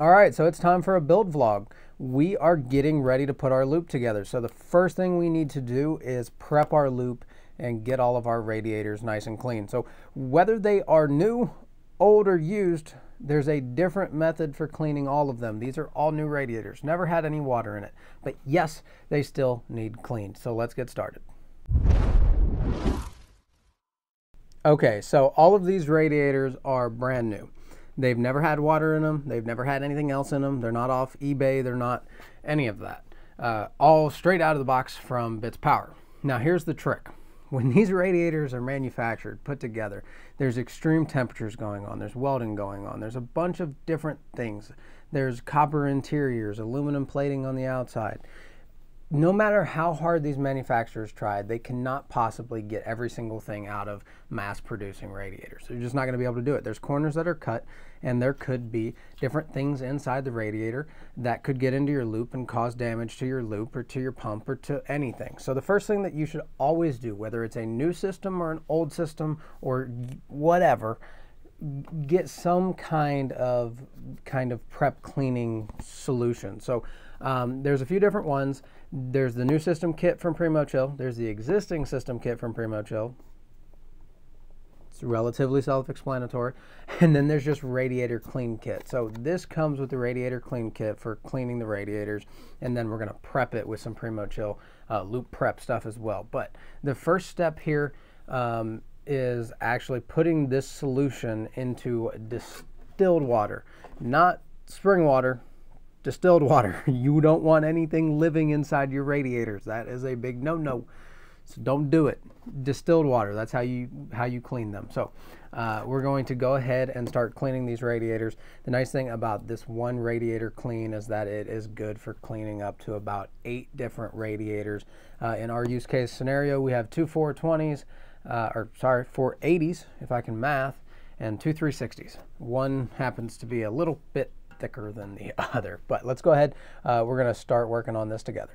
All right, so it's time for a build vlog. We are getting ready to put our loop together. So the first thing we need to do is prep our loop and get all of our radiators nice and clean. So whether they are new, old, or used, there's a different method for cleaning all of them. These are all new radiators, never had any water in it. But yes, they still need cleaned. So let's get started. Okay, so all of these radiators are brand new. They've never had water in them. They've never had anything else in them. They're not off eBay. They're not any of that. All straight out of the box from Bits Power. Now here's the trick. When these radiators are manufactured, put together, there's extreme temperatures going on. There's welding going on. There's a bunch of different things. There's copper interiors, aluminum plating on the outside. No matter how hard these manufacturers tried, they cannot possibly get every single thing out of mass-producing radiators. They're just not going to be able to do it. There's corners that are cut, and there could be different things inside the radiator that could get into your loop and cause damage to your loop or to your pump or to anything. So the first thing that you should always do, whether it's a new system or an old system or whatever, get some kind of prep cleaning solution. So there's a few different ones. There's the new system kit from PrimoChill. There's the existing system kit from PrimoChill. It's relatively self-explanatory. And then there's just radiator clean kit. So this comes with the radiator clean kit for cleaning the radiators. And then we're going to prep it with some PrimoChill loop prep stuff as well. But the first step here is actually putting this solution into distilled water, not spring water. Distilled water. You don't want anything living inside your radiators. That is a big no-no. So don't do it. Distilled water. That's how you clean them. So we're going to go ahead and start cleaning these radiators. The nice thing about this one radiator clean is that it is good for cleaning up to about 8 different radiators. In our use case scenario, we have two 420s, or sorry, 480s, if I can math, and two 360s. One happens to be a little bit thicker than the other, but let's go ahead. We're going to start working on this together.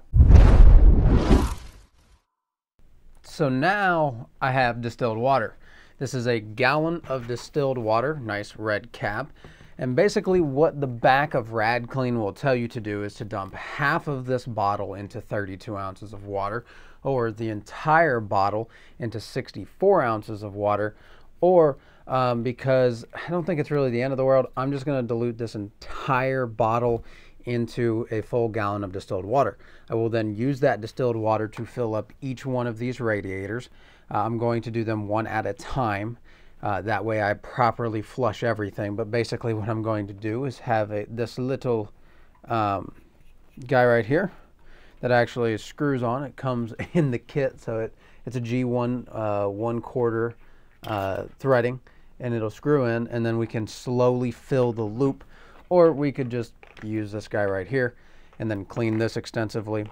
So now I have distilled water. This is a gallon of distilled water, nice red cap. And basically what the back of RadClean will tell you to do is to dump half of this bottle into 32 ounces of water, or the entire bottle into 64 ounces of water, or because I don't think it's really the end of the world, I'm just going to dilute this entire bottle into a full gallon of distilled water. I will then use that distilled water to fill up each one of these radiators. I'm going to do them one at a time. That way I properly flush everything. But basically what I'm going to do is have this little guy right here that actually screws on. It comes in the kit, so it's a G1/4 threading, and it'll screw in, and then we can slowly fill the loop, or we could just use this guy right here and then clean this extensively.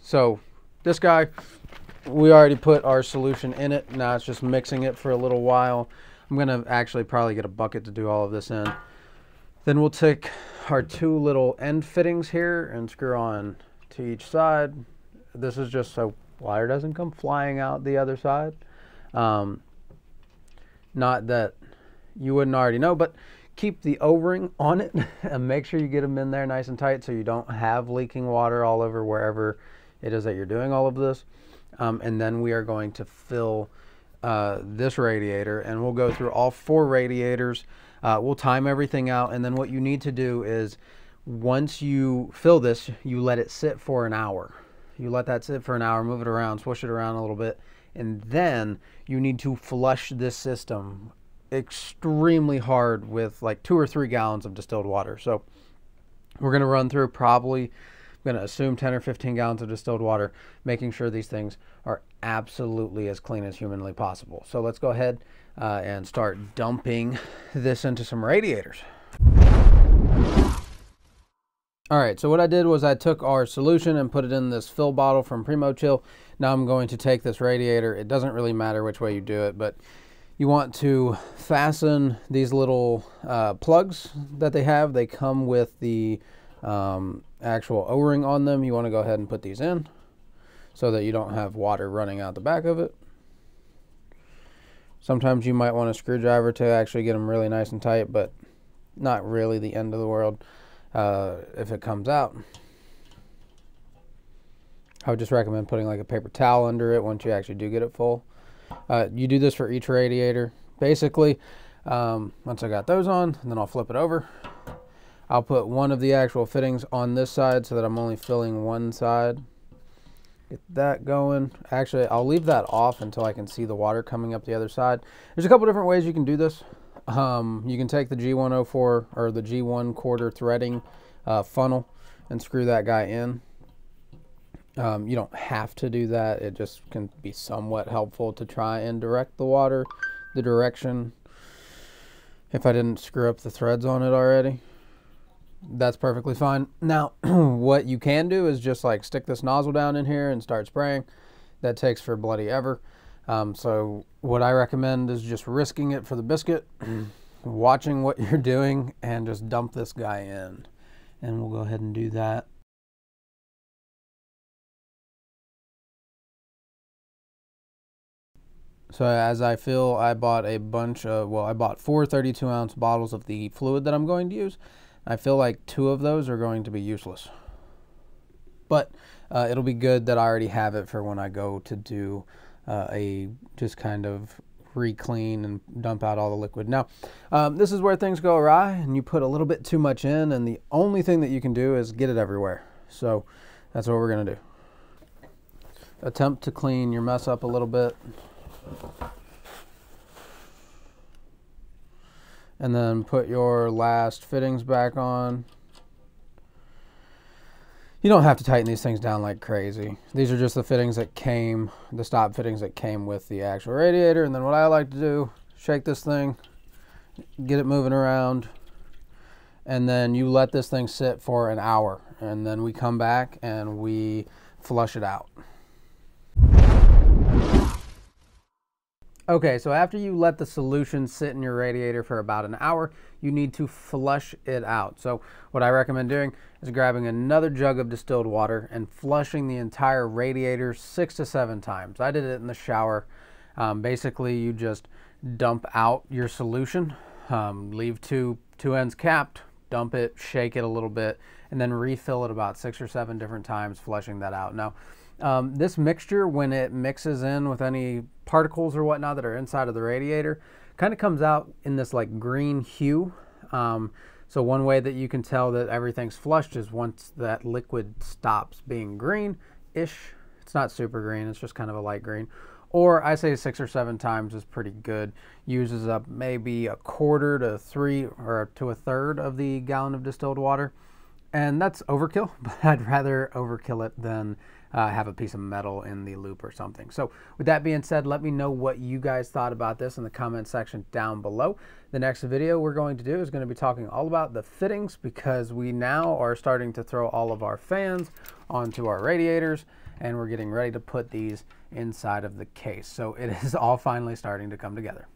So this guy, we already put our solution in it. Now it's just mixing it for a little while. I'm gonna actually probably get a bucket to do all of this in. Then we'll take our two little end fittings here and screw on to each side. This is just so wire doesn't come flying out the other side. Not that you wouldn't already know, but keep the O-ring on it and make sure you get them in there nice and tight so you don't have leaking water all over wherever it is that you're doing all of this. And then we are going to fill this radiator, and we'll go through all 4 radiators. We'll time everything out, and then what you need to do is once you fill this, you let it sit for an hour. You let that sit for an hour, move it around, swish it around a little bit, and then you need to flush this system extremely hard with like 2 or 3 gallons of distilled water. So we're going to run through probably, I'm going to assume 10 or 15 gallons of distilled water, making sure these things are absolutely as clean as humanly possible. So let's go ahead and start dumping this into some radiators. All right, so what I did was I took our solution and put it in this fill bottle from PrimoChill. Now I'm going to take this radiator. It doesn't really matter which way you do it, but you want to fasten these little plugs that they have. They come with the actual O-ring on them. You want to go ahead and put these in so that you don't have water running out the back of it. Sometimes you might want a screwdriver to actually get them really nice and tight, but not really the end of the world. if it comes out. I would just recommend putting like a paper towel under it once you actually do get it full. You do this for each radiator. Basically, once I got those on, and then I'll flip it over. I'll put one of the actual fittings on this side so that I'm only filling one side. Get that going. Actually, I'll leave that off until I can see the water coming up the other side. There's a couple different ways you can do this. You can take the G1/4 or the G1/4 threading funnel and screw that guy in. You don't have to do that. It just can be somewhat helpful to try and direct the water the direction. If I didn't screw up the threads on it already, that's perfectly fine. Now, what you can do is just like stick this nozzle down in here and start spraying. That takes for bloody ever. So what I recommend is just risking it for the biscuit, watching what you're doing, and just dump this guy in. And we'll go ahead and do that. So as I fill, I bought a bunch of, well, I bought four 32-ounce bottles of the fluid that I'm going to use. I feel like two of those are going to be useless, but it'll be good that I already have it for when I go to do a just kind of re-clean and dump out all the liquid. Now, this is where things go awry and you put a little bit too much in, and the only thing that you can do is get it everywhere. So that's what we're gonna do. Attempt to clean your mess up a little bit. And then put your last fittings back on. You don't have to tighten these things down like crazy. These are just the fittings that came, the stop fittings that came with the actual radiator. And then what I like to do, shake this thing, get it moving around, and then you let this thing sit for an hour. And then we come back and we flush it out. Okay, so after you let the solution sit in your radiator for about an hour, you need to flush it out. So what I recommend doing is grabbing another jug of distilled water and flushing the entire radiator 6 to 7 times. I did it in the shower. Basically, you just dump out your solution, leave two ends capped, dump it, shake it a little bit, and then refill it about 6 or 7 different times, flushing that out. Now, this mixture, when it mixes in with any particles or whatnot that are inside of the radiator, kind of comes out in this like green hue. So one way that you can tell that everything's flushed is once that liquid stops being green-ish. It's not super green, it's just kind of a light green. Or I say 6 or 7 times is pretty good. Uses up maybe a quarter to 3 or to 1/3 of the gallon of distilled water. And that's overkill, but I'd rather overkill it than have a piece of metal in the loop or something. So with that being said, let me know what you guys thought about this in the comment section down below. The next video we're going to do is going to be talking all about the fittings, because we now are starting to throw all of our fans onto our radiators and we're getting ready to put these inside of the case. So it is all finally starting to come together.